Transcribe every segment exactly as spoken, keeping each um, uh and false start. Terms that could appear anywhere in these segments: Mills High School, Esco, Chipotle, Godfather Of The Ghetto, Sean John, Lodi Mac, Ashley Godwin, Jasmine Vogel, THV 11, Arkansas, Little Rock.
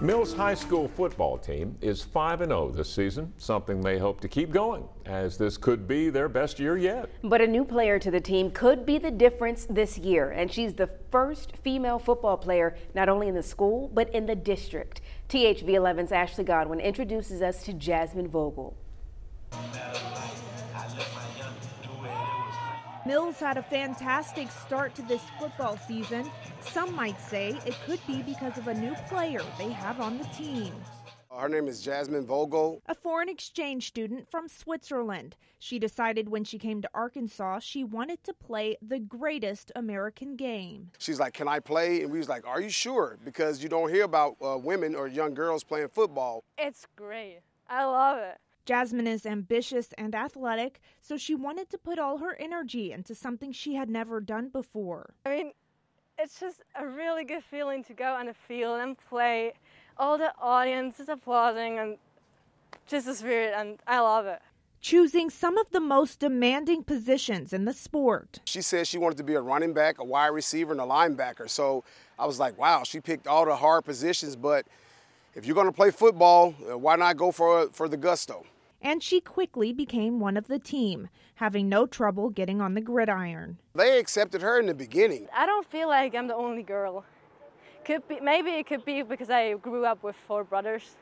Mills High School football team is five and oh this season, something they hope to keep going, as this could be their best year yet. But a new player to the team could be the difference this year, and she's the first female football player not only in the school but in the district. T H V eleven's Ashley Godwin introduces us to Jasmine Vogel. Mills had a fantastic start to this football season. Some might say it could be because of a new player they have on the team. Her name is Jasmine Vogel, a foreign exchange student from Switzerland. She decided when she came to Arkansas, she wanted to play the greatest American game. She's like, can I play? And we was like, are you sure? Because you don't hear about uh, women or young girls playing football. It's great. I love it. Jasmine is ambitious and athletic, so she wanted to put all her energy into something she had never done before. I mean, it's just a really good feeling to go on the field and play. All the audience is applauding and just the spirit, and I love it. Choosing some of the most demanding positions in the sport. She said she wanted to be a running back, a wide receiver, and a linebacker. So I was like, wow, she picked all the hard positions, but if you're going to play football, why not go for, for the gusto? And she quickly became one of the team, having no trouble getting on the gridiron. They accepted her in the beginning. I don't feel like I'm the only girl. Could be, maybe it could be because I grew up with four brothers.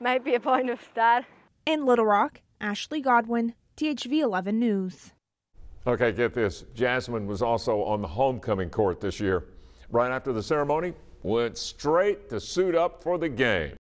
Might be a point of that. In Little Rock, Ashley Godwin, T H V eleven News. Okay, get this. Jasmine was also on the homecoming court this year. Right after the ceremony, went straight to suit up for the game.